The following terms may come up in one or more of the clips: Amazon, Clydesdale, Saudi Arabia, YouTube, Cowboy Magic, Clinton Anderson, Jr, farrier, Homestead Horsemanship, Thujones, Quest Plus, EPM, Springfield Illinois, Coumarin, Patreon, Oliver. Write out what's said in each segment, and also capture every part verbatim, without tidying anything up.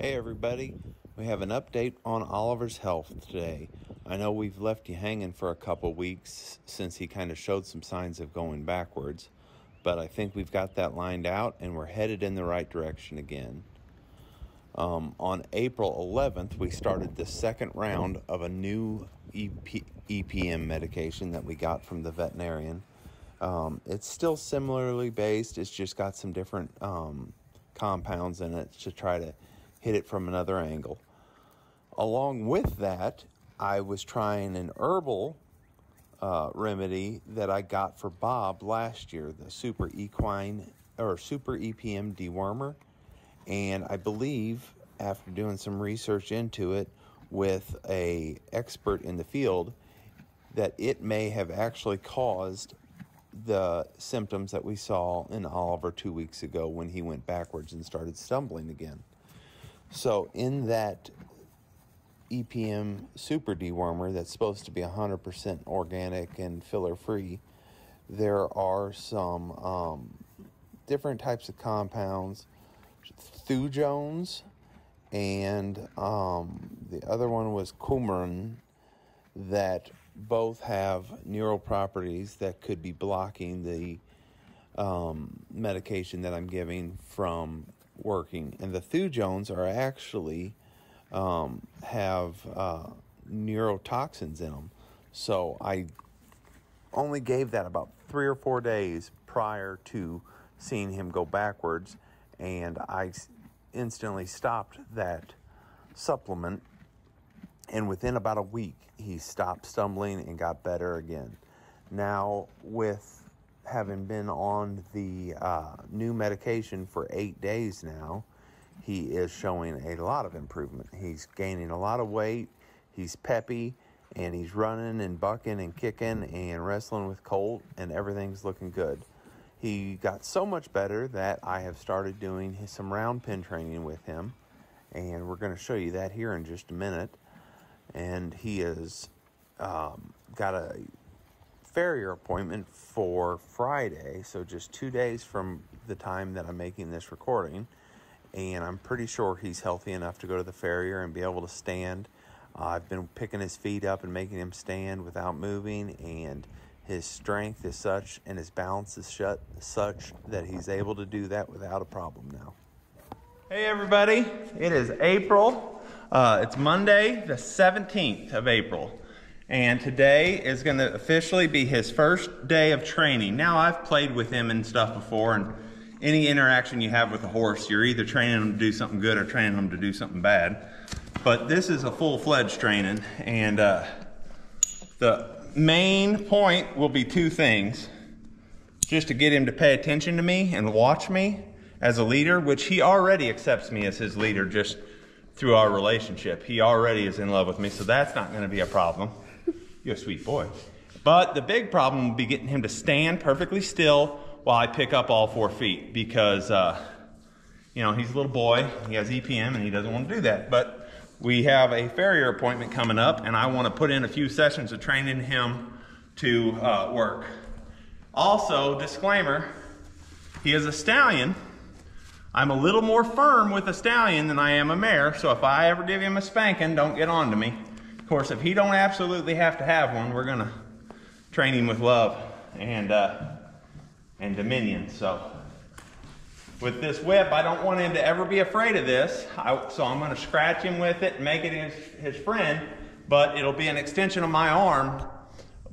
Hey everybody, we have an update on Oliver's health today. I know we've left you hanging for a couple weeks since he kind of showed some signs of going backwards, but I think we've got that lined out and we're headed in the right direction again. Um, on April eleventh, we started the second round of a new E P, E P M medication that we got from the veterinarian. Um, it's still similarly based, it's just got some different um, compounds in it to try to hit it from another angle. Along with that, I was trying an herbal uh, remedy that I got for Bob last year, the Super Equine or Super E P M dewormer, and I believe after doing some research into it with a expert in the field that it may have actually caused the symptoms that we saw in Oliver two weeks ago when he went backwards and started stumbling again. So in that E P M super dewormer that's supposed to be one hundred percent organic and filler-free, there are some um, different types of compounds, Thujones, and um, the other one was Coumarin, that both have neural properties that could be blocking the um, medication that I'm giving from working. And the Thujones are actually um, have uh, neurotoxins in them. So I only gave that about three or four days prior to seeing him go backwards, and I instantly stopped that supplement. And within about a week, he stopped stumbling and got better again. Now, with having been on the uh, new medication for eight days now, he is showing a lot of improvement. He's gaining a lot of weight, he's peppy, and he's running and bucking and kicking and wrestling with Colt, and everything's looking good. He got so much better that I have started doing his, some round pen training with him, and we're going to show you that here in just a minute. And he has um, got a farrier appointment for Friday, so just two days from the time that I'm making this recording, and I'm pretty sure he's healthy enough to go to the farrier and be able to stand. Uh, I've been picking his feet up and making him stand without moving, and his strength is such and his balance is shut, such that he's able to do that without a problem now. Hey everybody, it is April. Uh, it's Monday the seventeenth of April. And today is going to officially be his first day of training. Now, I've played with him and stuff before, and any interaction you have with a horse, you're either training them to do something good or training them to do something bad. But this is a full-fledged training, and uh, the main point will be two things. Just to get him to pay attention to me and watch me as a leader, which he already accepts me as his leader just through our relationship. He already is in love with me, so that's not going to be a problem. You're a sweet boy. But the big problem will be getting him to stand perfectly still while I pick up all four feet because, uh, you know, he's a little boy, he has E P M, and he doesn't want to do that. But we have a farrier appointment coming up, and I want to put in a few sessions of training him to uh, work. Also, disclaimer, he is a stallion. I'm a little more firm with a stallion than I am a mare, so if I ever give him a spanking, don't get on to me. Of course, if he don't absolutely have to have one, we're gonna train him with love and uh, and dominion. So with this whip, I don't want him to ever be afraid of this, I, so I'm gonna scratch him with it and make it his, his friend, but it'll be an extension of my arm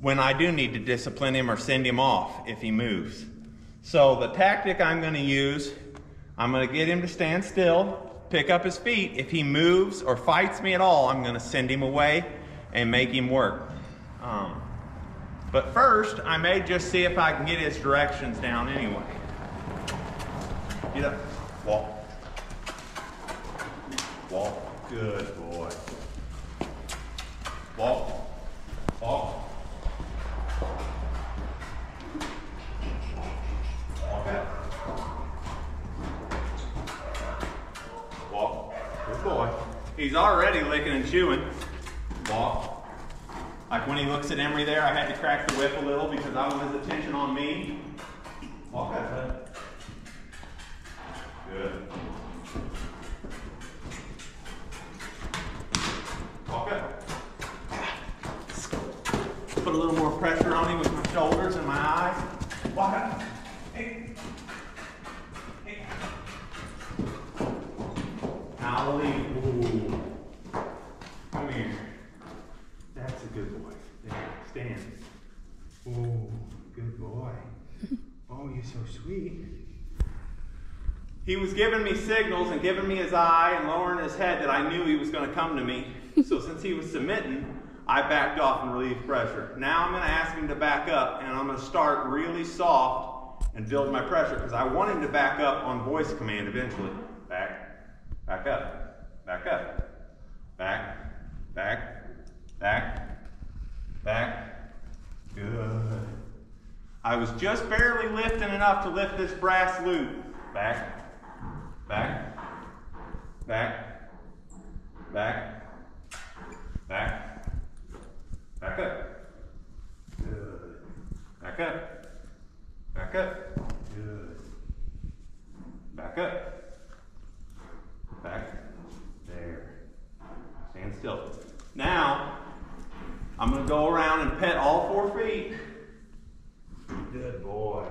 when I do need to discipline him or send him off if he moves. So the tactic I'm gonna use, I'm gonna get him to stand still, pick up his feet. If he moves or fights me at all, I'm going to send him away and make him work. Um, but first, I may just see if I can get his directions down anyway. Get up. Walk. Walk. Good boy. Walk. Walk. Walk out. Boy, he's already licking and chewing. Walk. Like when he looks at Emery there, I had to crack the whip a little because I want his attention on me. Walk out, bud. Good. sweet. He was giving me signals and giving me his eye and lowering his head that I knew he was going to come to me. So since he was submitting, I backed off and relieved pressure. Now I'm going to ask him to back up, and I'm going to start really soft and build my pressure because I want him to back up on voice command eventually. Back, back up, back up, back, back, back, back. Good. I was just barely lifting enough to lift this brass loop. Back, back, back, back, back. Back up. Good. Back up. Back up. Good. Back up. Back. There. Stand still. Now, I'm going to go around and pet all four feet. Good boy.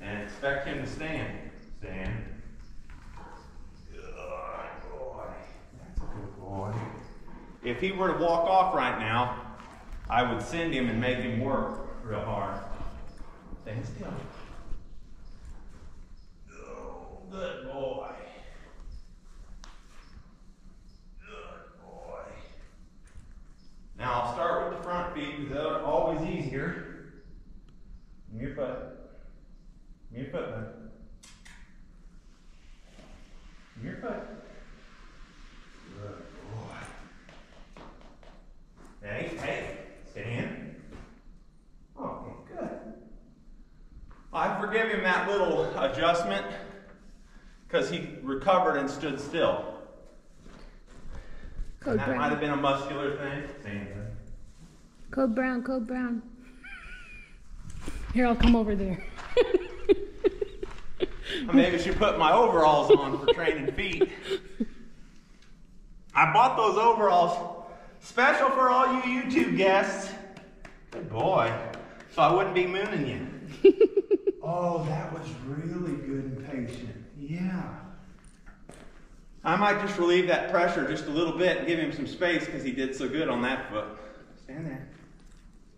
And expect him to stand. Stand. Good boy. That's a good boy. If he were to walk off right now, I would send him and make him work real hard. Stand still. Oh, good boy. Good boy. Now I'll start with the front feet because they're always easier. Give me your foot. Give me your foot, bud. Give me your foot. Good. Hey, hey, stand. Okay, good. I forgive him that little adjustment because he recovered and stood still. Code and that might have been a muscular thing. Stand. Code brown, code brown. Here, I'll come over there. I maybe should put my overalls on for training feet. I bought those overalls special for all you YouTube guests. Good boy. So I wouldn't be mooning you. Oh, that was really good and patient. Yeah. I might just relieve that pressure just a little bit and give him some space because he did so good on that foot. Stand there.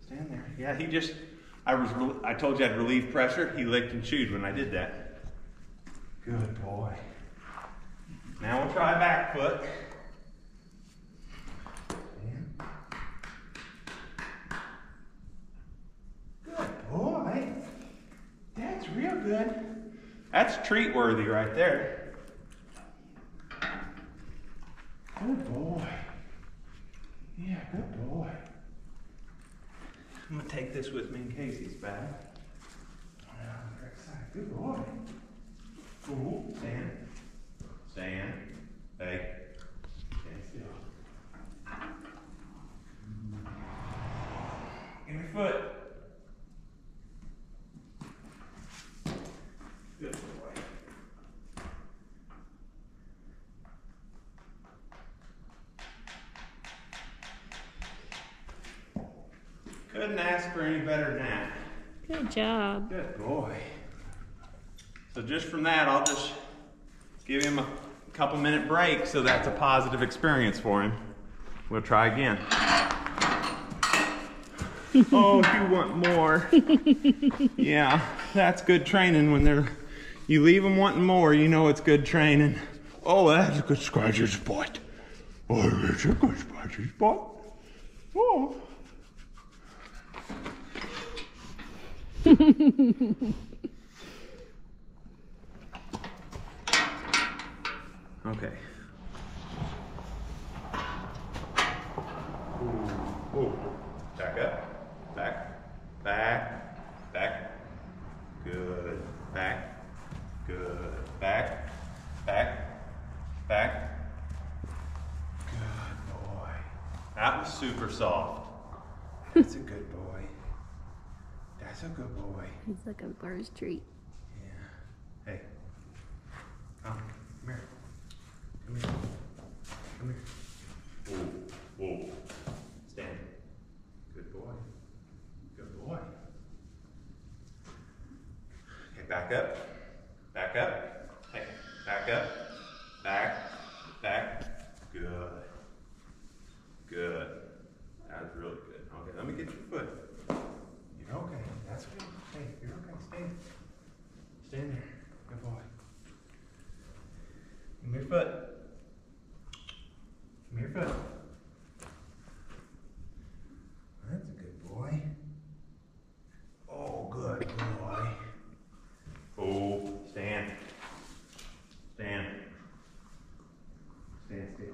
Stand there. Yeah, he just, I was, I told you I'd relieve pressure. He licked and chewed when I did that. Good boy. Now we'll try back foot. Boy, that's real good. That's treat worthy right there. Good boy. Yeah, good boy. I'm gonna take this with me in case he's bad. Good boy. Cool. Stand. Stand. Hey. Stand still. Give me your foot. Couldn't ask for any better than that. Good job. Good boy. So just from that, I'll just give him a couple minute break so that's a positive experience for him. We'll try again. Oh, you want more. Yeah, that's good training when they're, you leave them wanting more, you know it's good training. Oh, that's a good scratchy spot. Oh, that's a good scratchy spot. Oh. Okay. Ooh, ooh. Back up. Back. Back. Back. Good. Back. Good. Back. Back. Back. Good boy. That was super soft. That's a good boy. That's a good boy. He's looking for his treat. Yeah. Hey. Come. Come here. Come here. Come here. Whoa. Whoa. Stand. Good boy. Good boy. Okay, back up. Back up. Hey. Back up. Back. Back. Good. Good. That was really good. Okay, let me get your foot. Okay, that's good. Hey, you're okay. Stay. Come here, foot. Come here, foot. That's a good boy. Oh, good boy. Oh, stand. Stand. Stand still.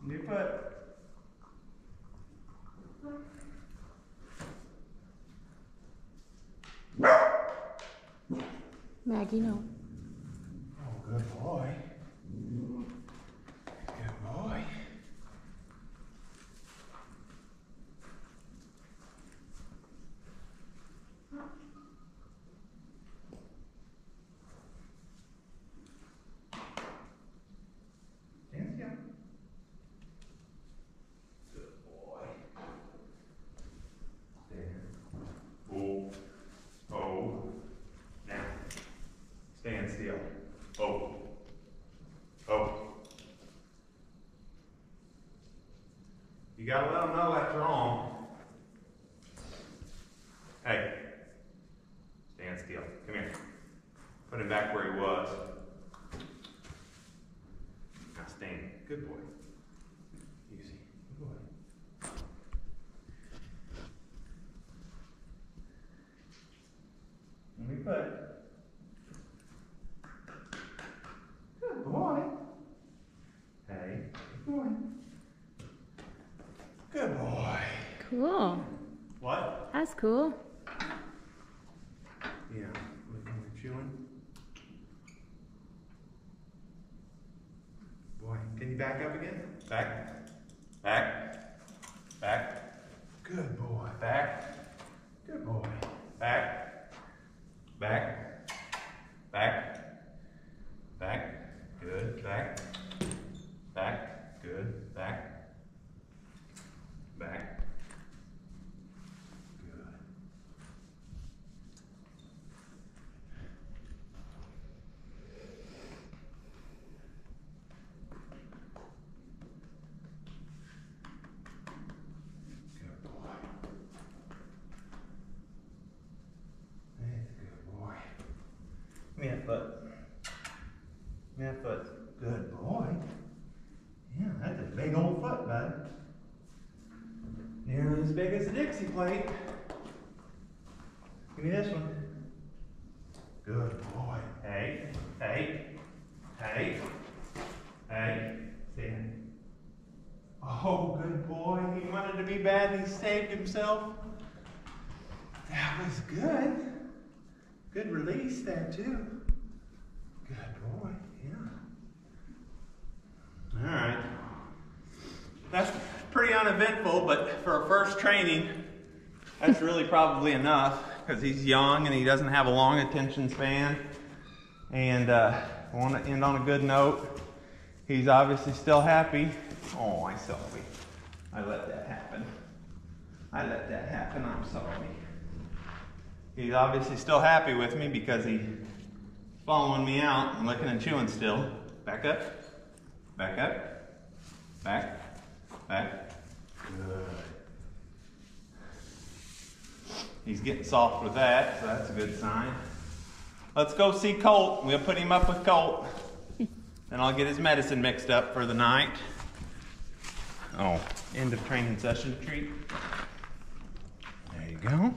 Come here, foot. Maggie, no. Oh, good boy. Good boy. Stand still. Good boy. Stand. Oh. Oh. Stand still. Oh. Oh. You gotta let them know that you're on. Hey. Stand still. Come here. Put him back where he was. Now stand. Good boy. Easy. Good boy. Let me put. Good boy. Cool. What? That's cool. Yeah, look at the chewing. Boy, can you back up again? Back. Back. Back. Good boy. Back. Good boy. Back. Back. Back. Back. Good. Back. Back. Good. Back. Back. Good. Good boy. That's a good boy. Give me that foot. Give me that foot. Good boy. Yeah, that's a big old foot, bud. Nearly as big as a Dixie plate. Give me this one. Good boy. Hey, hey, hey, hey. Stand. Oh, good boy. He wanted to be bad and he saved himself. That was good. Good release there, too. Good boy, yeah. All right. That's pretty uneventful, but for a first training, that's really probably enough because he's young and he doesn't have a long attention span. And uh, I want to end on a good note. He's obviously still happy. Oh, I'm sorry. I let that happen. I let that happen. I'm sorry. He's obviously still happy with me because he's following me out and licking and chewing still. Back up. Back up. Back. Back. Good. He's getting soft with that, so that's a good sign. Let's go see Colt. We'll put him up with Colt. And I'll get his medicine mixed up for the night. Oh, end of training session treat. There you go.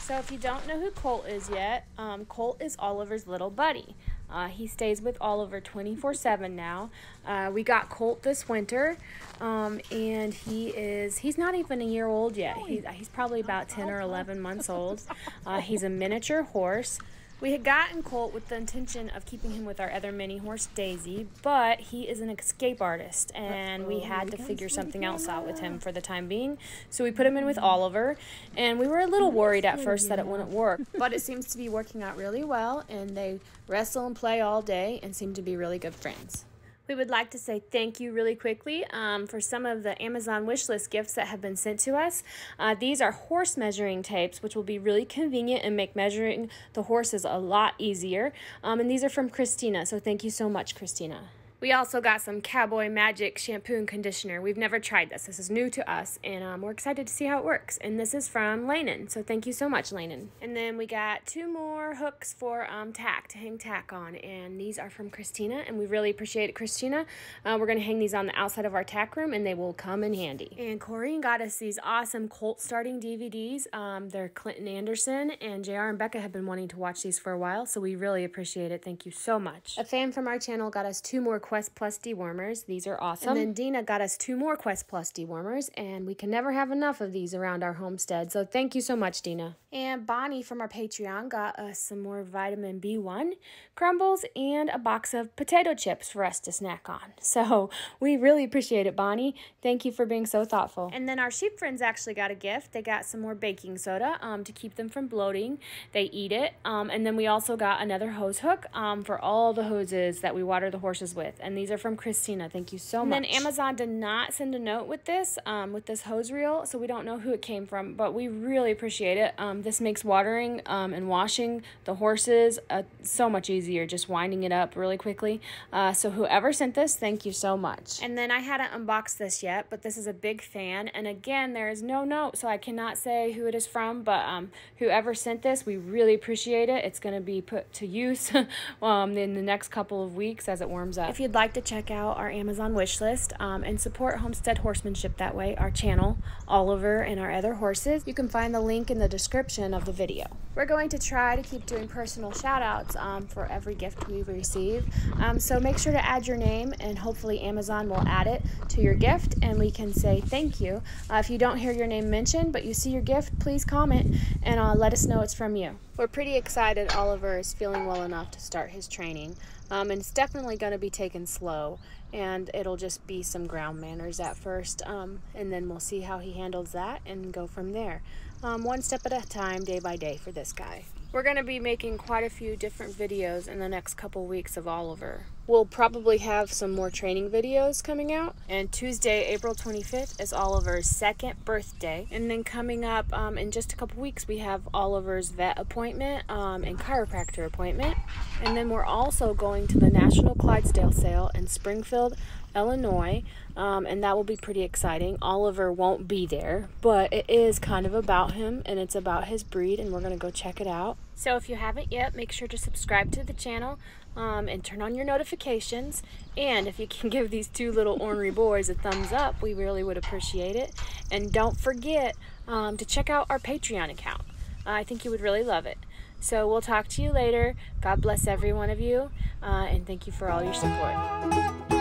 So if you don't know who Colt is yet, um, Colt is Oliver's little buddy. Uh, he stays with Oliver twenty-four seven now. Uh, we got Colt this winter, um, and he is, he's not even a year old yet. He's, he's probably about ten or eleven months old. Uh, he's a miniature horse. We had gotten Colt with the intention of keeping him with our other mini horse, Daisy, but he is an escape artist, and we had to figure something else out with him for the time being. So we put him in with Oliver, and we were a little worried at first that it wouldn't work, but it seems to be working out really well, and they wrestle and play all day and seem to be really good friends. We would like to say thank you really quickly um, for some of the Amazon wishlist gifts that have been sent to us. Uh, these are horse measuring tapes, which will be really convenient and make measuring the horses a lot easier. Um, and these are from Christina, so thank you so much, Christina. We also got some Cowboy Magic shampoo and conditioner. We've never tried this. This is new to us, and um, we're excited to see how it works. And this is from Lanin, so thank you so much, Lanin. And then we got two more hooks for um, tack, to hang tack on, and these are from Christina, and we really appreciate it, Christina. Uh, we're going to hang these on the outside of our tack room, and they will come in handy. And Corinne got us these awesome colt starting D V Ds. Um, they're Clinton Anderson, and J R and Becca have been wanting to watch these for a while, so we really appreciate it. Thank you so much. A fan from our channel got us two more Quest Plus dewormers. These are awesome. And then Dina got us two more Quest Plus dewormers, and we can never have enough of these around our homestead, so thank you so much, Dina. And Bonnie from our Patreon got us some more vitamin B one crumbles and a box of potato chips for us to snack on. So we really appreciate it, Bonnie. Thank you for being so thoughtful. And then our sheep friends actually got a gift. They got some more baking soda um, to keep them from bloating. They eat it. Um, and then we also got another hose hook um, for all the hoses that we water the horses with. And these are from Christina. Thank you so much. And then Amazon did not send a note with this, um, with this hose reel, so we don't know who it came from, but we really appreciate it. Um, this makes watering um, and washing the horses uh, so much easier, just winding it up really quickly. Uh, so whoever sent this, thank you so much. And then I hadn't unboxed this yet, but this is a big fan. And again, there is no note, so I cannot say who it is from, but um, whoever sent this, we really appreciate it. It's going to be put to use um, in the next couple of weeks as it warms up. If you'd like to check out our Amazon wish list um, and support Homestead Horsemanship that way, our channel, Oliver, and our other horses, you can find the link in the description of the video. We're going to try to keep doing personal shout outs um, for every gift we receive, um, so make sure to add your name, and hopefully Amazon will add it to your gift and we can say thank you. Uh, if you don't hear your name mentioned but you see your gift, please comment and uh, let us know it's from you. We're pretty excited Oliver is feeling well enough to start his training, um, and it's definitely going to be taken slow, and it'll just be some ground manners at first, um, and then we'll see how he handles that and go from there. Um, one step at a time, day by day for this guy. We're going to be making quite a few different videos in the next couple weeks of Oliver. We'll probably have some more training videos coming out. And Tuesday, April twenty-fifth is Oliver's second birthday. And then coming up um, in just a couple weeks, we have Oliver's vet appointment um, and chiropractor appointment. And then we're also going to the National Clydesdale Sale in Springfield, Illinois. Um, and that will be pretty exciting. Oliver won't be there, but it is kind of about him, and it's about his breed, and we're gonna go check it out. So if you haven't yet, make sure to subscribe to the channel um, and turn on your notifications. And if you can give these two little ornery boys a thumbs up, we really would appreciate it. And don't forget um, to check out our Patreon account. Uh, I think you would really love it. So we'll talk to you later. God bless every one of you, uh, and thank you for all your support.